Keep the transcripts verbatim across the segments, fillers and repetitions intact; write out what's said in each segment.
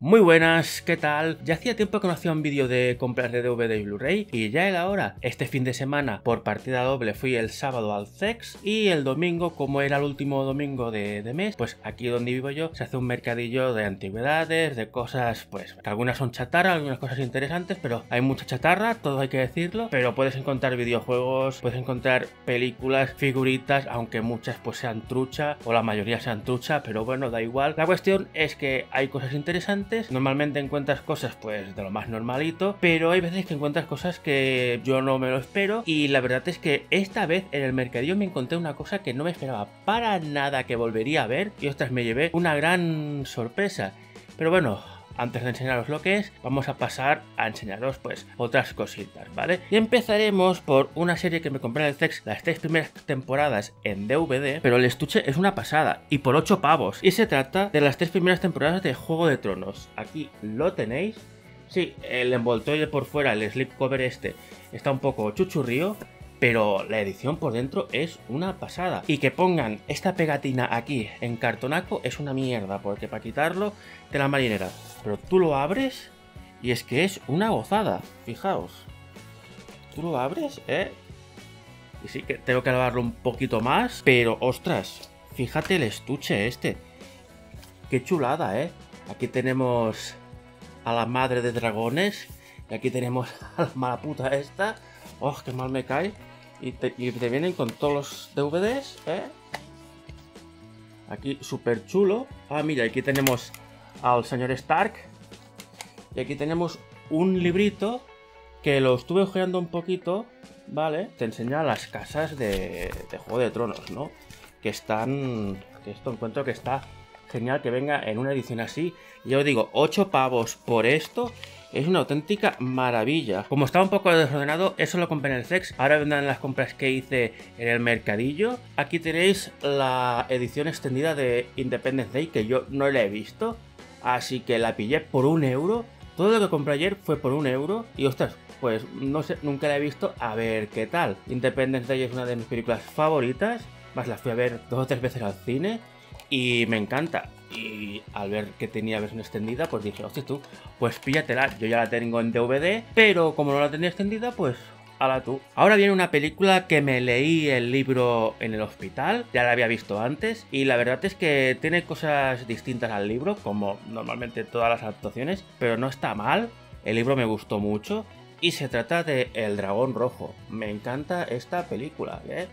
Muy buenas, ¿qué tal? Ya hacía tiempo que no hacía un vídeo de compras de D V D y Blu-ray y ya era hora. Este fin de semana por partida doble fui el sábado al C E X y el domingo, como era el último domingo de, de mes, pues aquí donde vivo yo se hace un mercadillo de antigüedades, de cosas pues que algunas son chatarra, algunas cosas interesantes, pero hay mucha chatarra, todo hay que decirlo, pero puedes encontrar videojuegos, puedes encontrar películas, figuritas, aunque muchas pues sean trucha o la mayoría sean trucha, pero bueno, da igual. La cuestión es que hay cosas interesantes. Normalmente encuentras cosas pues de lo más normalito, pero hay veces que encuentras cosas que yo no me lo espero, y la verdad es que esta vez en el mercadillo me encontré una cosa que no me esperaba para nada, que volvería a ver, y ostras, me llevé una gran sorpresa. Pero bueno, antes de enseñaros lo que es, vamos a pasar a enseñaros pues otras cositas, ¿vale? Y empezaremos por una serie que me compré en el C E X, las tres primeras temporadas en D V D, pero el estuche es una pasada, y por ocho pavos. Y se trata de las tres primeras temporadas de Juego de Tronos. Aquí lo tenéis. Sí, el envoltorio por fuera, el slipcover este, está un poco chuchurrío, pero la edición por dentro es una pasada. Y que pongan esta pegatina aquí en cartonaco es una mierda, porque para quitarlo de la marinera. Pero tú lo abres y es que es una gozada. Fijaos. Tú lo abres, ¿eh? Y sí que tengo que lavarlo un poquito más, pero ostras, fíjate el estuche este. Qué chulada, ¿eh? Aquí tenemos a la madre de dragones y aquí tenemos a la mala puta esta. ¡Oh, qué mal me cae! Y te, y te vienen con todos los D V Ds, ¿eh? Aquí, súper chulo. Ah, mira, aquí tenemos al señor Stark. Y aquí tenemos un librito que lo estuve ojeando un poquito, ¿vale? Te enseña las casas de, de Juego de Tronos, ¿no? Que están... Que esto encuentro que está genial que venga en una edición así. Yo digo, ocho pavos por esto... Es una auténtica maravilla. Como estaba un poco desordenado, eso lo compré en el C E X. Ahora vendrán las compras que hice en el mercadillo. Aquí tenéis la edición extendida de Independence Day, que yo no la he visto, así que la pillé por un euro. Todo lo que compré ayer fue por un euro. Y ostras, pues no sé, nunca la he visto. A ver qué tal. Independence Day es una de mis películas favoritas. Más las fui a ver dos o tres veces al cine y me encanta. Y al ver que tenía versión extendida, pues dije, hostia tú, pues píllatela. Yo ya la tengo en D V D, pero como no la tenía extendida, pues ala tú. Ahora viene una película que me leí el libro en el hospital, ya la había visto antes, y la verdad es que tiene cosas distintas al libro, como normalmente todas las adaptaciones, pero no está mal, el libro me gustó mucho, y se trata de El dragón rojo. Me encanta esta película, ¿eh?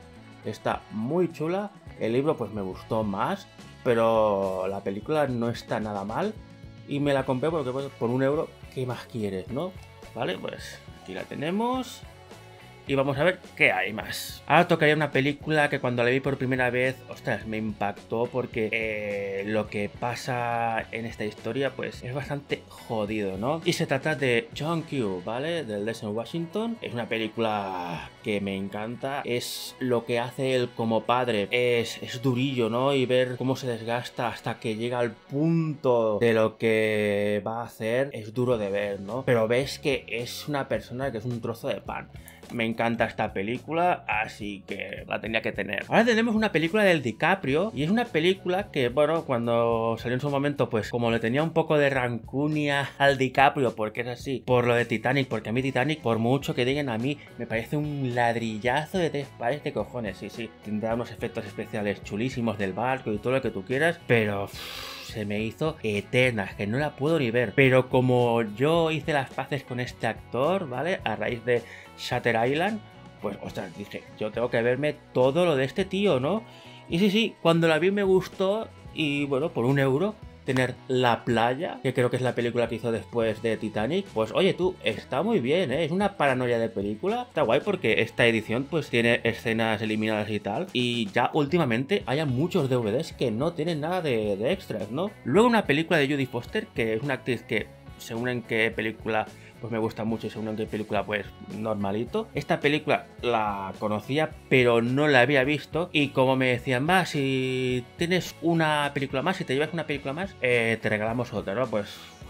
Está muy chula, el libro pues me gustó más, pero la película no está nada mal y me la compré porque pues, por un euro, ¿qué más quieres, no? Vale, pues aquí la tenemos y vamos a ver qué hay más. Ahora tocaría una película que cuando la vi por primera vez, ostras, me impactó porque eh, lo que pasa en esta historia pues es bastante jodido, ¿no? Y se trata de John Q, ¿vale? Del Denzel Washington. Es una película que me encanta, es lo que hace él como padre, es, es durillo, ¿no? Y ver cómo se desgasta hasta que llega al punto de lo que va a hacer es duro de ver, ¿no? Pero ves que es una persona que es un trozo de pan. Me encanta esta película, así que la tenía que tener. Ahora tenemos una película del DiCaprio, y es una película que, bueno, cuando salió en su momento, pues como le tenía un poco de rancunia al DiCaprio, porque es así, por lo de Titanic, porque a mí Titanic, por mucho que digan a mí, me parece un ladrillazo de tres pares de cojones, sí, sí. Tendrá unos efectos especiales chulísimos del barco y todo lo que tú quieras, pero... se me hizo eterna, que no la puedo ni ver. Pero como yo hice las paces con este actor, ¿vale? A raíz de Shutter Island, pues, ostras, dije, yo tengo que verme todo lo de este tío, ¿no? Y sí, sí, cuando la vi me gustó y, bueno, por un euro... tener La Playa, que creo que es la película que hizo después de Titanic, pues oye tú, está muy bien, ¿eh? Es una paranoia de película, está guay porque esta edición pues tiene escenas eliminadas y tal, y ya últimamente hay muchos D V Ds que no tienen nada de, de extras, ¿no? Luego una película de Jodie Foster, que es una actriz que según en qué película pues me gusta mucho y según en qué película pues normalito. Esta película la conocía pero no la había visto y como me decían, va, si tienes una película más, si te llevas una película más, eh, te regalamos otra, ¿no? Pues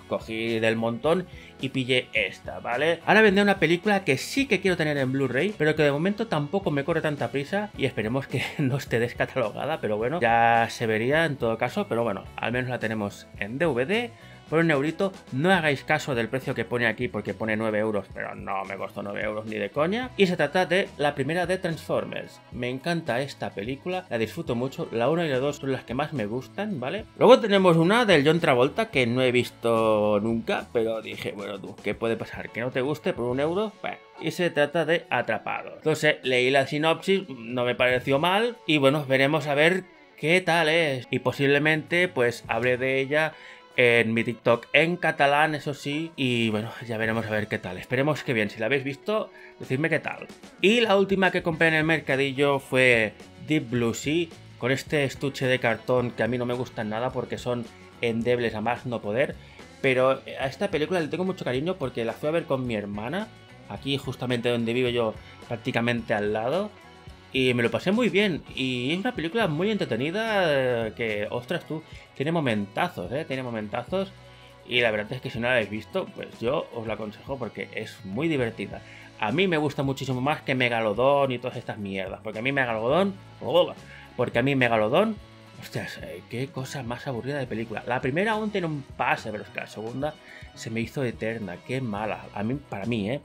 cogí del montón y pillé esta, ¿vale? Ahora vendré una película que sí que quiero tener en Blu-ray, pero que de momento tampoco me corre tanta prisa y esperemos que no esté descatalogada, pero bueno, ya se vería en todo caso, pero bueno, al menos la tenemos en D V D. por un eurito. No hagáis caso del precio que pone aquí porque pone nueve euros, pero no me costó nueve euros ni de coña. Y se trata de la primera de Transformers. Me encanta esta película, la disfruto mucho, la uno y la dos son las que más me gustan, ¿vale? Luego tenemos una del John Travolta que no he visto nunca, pero dije, bueno tú, ¿qué puede pasar? ¿Que no te guste por un euro? Bueno. Y se trata de Atrapados. Entonces leí la sinopsis, no me pareció mal y bueno, veremos a ver qué tal es. Y posiblemente pues hablé de ella en mi TikTok en catalán, eso sí. Y bueno, ya veremos a ver qué tal. Esperemos que bien. Si la habéis visto, decidme qué tal. Y la última que compré en el mercadillo fue Deep Blue Sea, con este estuche de cartón que a mí no me gustan nada porque son endebles a más no poder. Pero a esta película le tengo mucho cariño porque la fui a ver con mi hermana, aquí justamente donde vivo yo, prácticamente al lado, y me lo pasé muy bien. Y es una película muy entretenida que, ostras tú, tiene momentazos, ¿eh? Tiene momentazos. Y la verdad es que si no la habéis visto, pues yo os la aconsejo porque es muy divertida. A mí me gusta muchísimo más que Megalodón y todas estas mierdas, porque a mí Megalodón... Oh, porque a mí Megalodón... Ostras, qué cosa más aburrida de película. La primera aún tiene un pase, pero es que la segunda se me hizo eterna. Qué mala, a mí, para mí, ¿eh?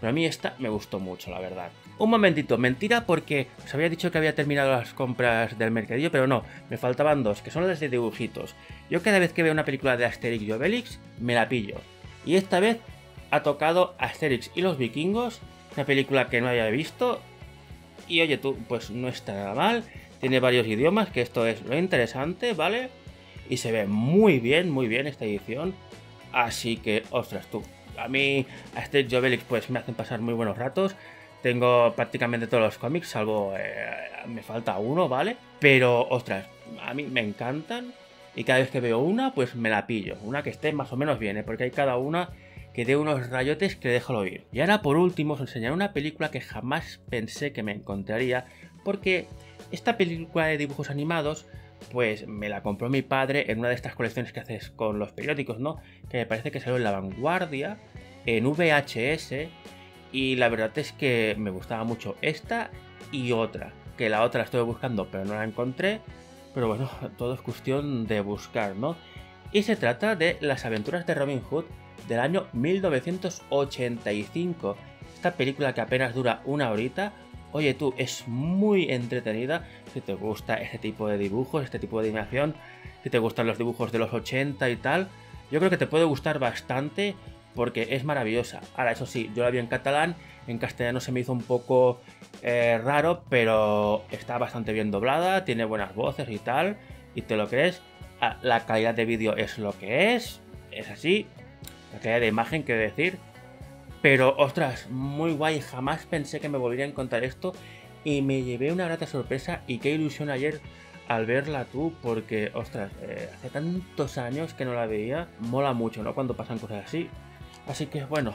Pero a mí esta me gustó mucho, la verdad. Un momentito, mentira, porque os había dicho que había terminado las compras del mercadillo, pero no, me faltaban dos, que son las de dibujitos. Yo cada vez que veo una película de Asterix y Obelix, me la pillo. Y esta vez ha tocado Asterix y los vikingos, una película que no había visto. Y oye tú, pues no está nada mal, tiene varios idiomas, que esto es lo interesante, ¿vale? Y se ve muy bien, muy bien esta edición. Así que, ostras tú, a mí, a Asterix y Obelix, pues me hacen pasar muy buenos ratos. Tengo prácticamente todos los cómics, salvo eh, me falta uno, ¿vale? Pero, ostras, a mí me encantan. Y cada vez que veo una, pues me la pillo. Una que esté más o menos bien, ¿eh? Porque hay cada una que dé unos rayotes que déjalo ir. Y ahora, por último, os enseñaré una película que jamás pensé que me encontraría. Porque esta película de dibujos animados, pues me la compró mi padre en una de estas colecciones que haces con los periódicos, ¿no? Que me parece que salió en La Vanguardia, en V H S, y la verdad es que me gustaba mucho esta y otra, que la otra la estuve buscando pero no la encontré, pero bueno, todo es cuestión de buscar, ¿no? Y se trata de Las aventuras de Robin Hood del año mil novecientos ochenta y cinco, esta película que apenas dura una horita. Oye tú, es muy entretenida si te gusta este tipo de dibujos, este tipo de animación, si te gustan los dibujos de los ochenta y tal. Yo creo que te puede gustar bastante porque es maravillosa. Ahora, eso sí, yo la vi en catalán, en castellano se me hizo un poco eh, raro, pero está bastante bien doblada, tiene buenas voces y tal, y te lo crees. Ah, la calidad de vídeo es lo que es, es así, la calidad de imagen, quiero decir. Pero, ostras, muy guay, jamás pensé que me volvería a encontrar esto y me llevé una grata sorpresa. Y qué ilusión ayer al verla tú, porque, ostras, eh, hace tantos años que no la veía, mola mucho, ¿no? Cuando pasan cosas así. Así que, bueno,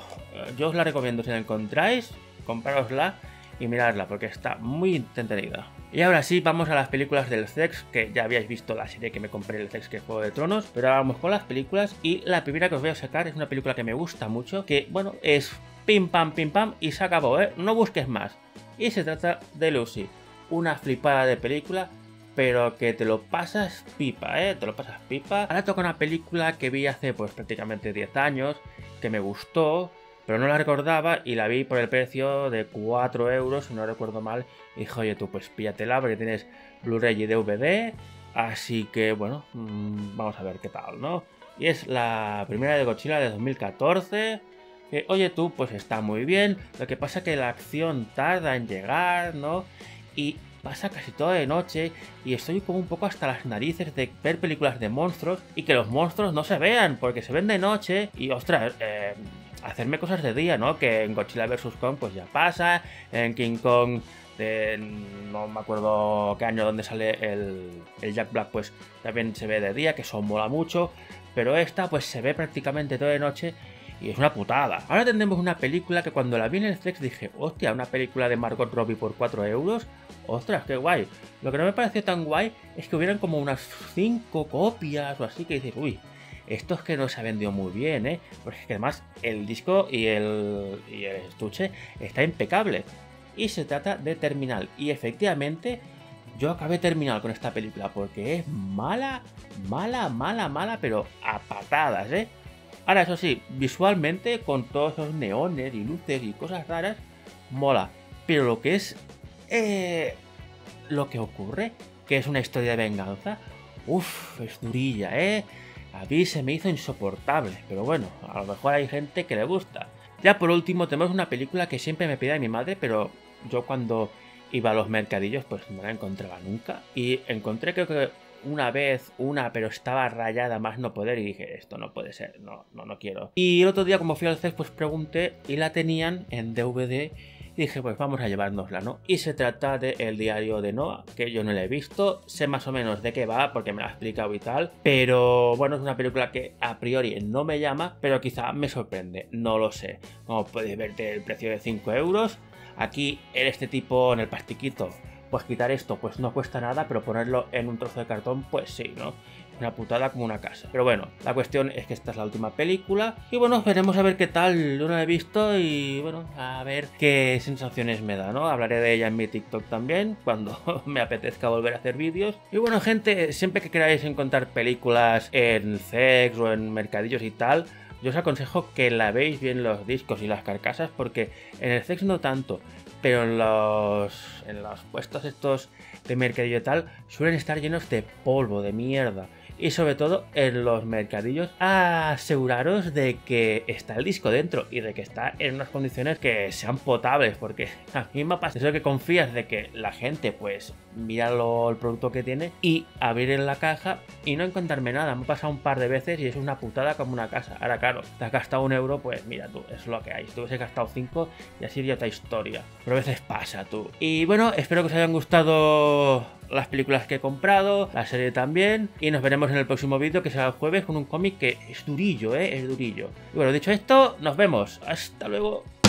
yo os la recomiendo, si la encontráis, comprárosla y mirarla, porque está muy entretenida. Y ahora sí, vamos a las películas del C E X, que ya habíais visto la serie que me compré en el C E X, que es Juego de Tronos, pero ahora vamos con las películas, y la primera que os voy a sacar es una película que me gusta mucho, que, bueno, es pim pam pim pam y se acabó, ¿eh? No busques más. Y se trata de Lucy, una flipada de película, pero que te lo pasas pipa, ¿eh? Te lo pasas pipa. Ahora toca una película que vi hace, pues, prácticamente diez años, que me gustó, pero no la recordaba y la vi por el precio de cuatro euros, si no recuerdo mal. Y dije, oye tú, pues píllatela porque tienes Blu-ray y D V D. Así que, bueno, mmm, vamos a ver qué tal, ¿no? Y es la primera de Godzilla de dos mil catorce. Que, oye tú, pues está muy bien. Lo que pasa es que la acción tarda en llegar, ¿no? Y pasa casi toda de noche y estoy como un poco hasta las narices de ver películas de monstruos y que los monstruos no se vean porque se ven de noche y, ostras, eh, hacerme cosas de día, ¿no? Que en Godzilla versus. Kong pues ya pasa, en King Kong de, no me acuerdo qué año donde sale el, el Jack Black, pues también se ve de día, que eso mola mucho, pero esta pues se ve prácticamente toda de noche y es una putada. Ahora tendremos una película que cuando la vi en el C E X dije, hostia, una película de Margot Robbie por cuatro euros, ostras, qué guay. Lo que no me pareció tan guay es que hubieran como unas cinco copias o así que dices, uy, esto es que no se ha vendido muy bien, ¿eh? Porque es que además el disco y el, y el estuche está impecable. Y se trata de Terminal. Y efectivamente Yo acabé Terminal con esta película porque es mala, mala, mala, mala, pero a patadas, ¿eh? Ahora, eso sí, visualmente, con todos esos neones y luces y cosas raras, mola. Pero lo que es... Eh, lo que ocurre, que es una historia de venganza, uff, es durilla, ¿eh? A mí se me hizo insoportable, pero bueno, a lo mejor hay gente que le gusta. Ya por último, tenemos una película que siempre me pedía mi madre, pero yo cuando... iba a los mercadillos, pues no la encontraba nunca. Y encontré, creo que una vez, una, pero estaba rayada más no poder. Y dije, esto no puede ser, no, no, no quiero. Y el otro día, como fui al C E X, pues pregunté y la tenían en D V D. Y dije, pues vamos a llevárnosla, ¿no? Y se trata de El diario de Noah, que yo no la he visto. Sé más o menos de qué va, porque me la ha explicado y tal. Pero bueno, es una película que a priori no me llama, pero quizá me sorprende, no lo sé. Como podéis ver, el precio de cinco euros. Aquí, en este tipo, en el plastiquito, pues quitar esto, pues no cuesta nada, pero ponerlo en un trozo de cartón, pues sí, ¿no? Una putada como una casa. Pero bueno, la cuestión es que esta es la última película y bueno, veremos a ver qué tal. Yo no la he visto y bueno, a ver qué sensaciones me da, ¿no? Hablaré de ella en mi TikTok también, cuando me apetezca volver a hacer vídeos. Y bueno, gente, siempre que queráis encontrar películas en C E X o en mercadillos y tal, yo os aconsejo que lavéis bien los discos y las carcasas, porque en el C E X no tanto, pero en los, en los puestos estos de mercadillo y tal suelen estar llenos de polvo, de mierda. Y sobre todo en los mercadillos, aseguraros de que está el disco dentro y de que está en unas condiciones que sean potables, porque a mí me pasa eso, que confías de que la gente pues mira lo, el producto que tiene, y abrir en la caja y no encontrarme nada. Me ha pasado un par de veces y es una putada como una casa. Ahora claro, te has gastado un euro, pues mira tú, es lo que hay. Si te hubiese gastado cinco y así iría otra historia, pero a veces pasa tú. Y bueno, espero que os hayan gustado las películas que he comprado, la serie también, y nos veremos en el próximo vídeo, que será el jueves, con un cómic que es durillo, ¿eh? Es durillo. Y bueno, dicho esto, nos vemos. Hasta luego.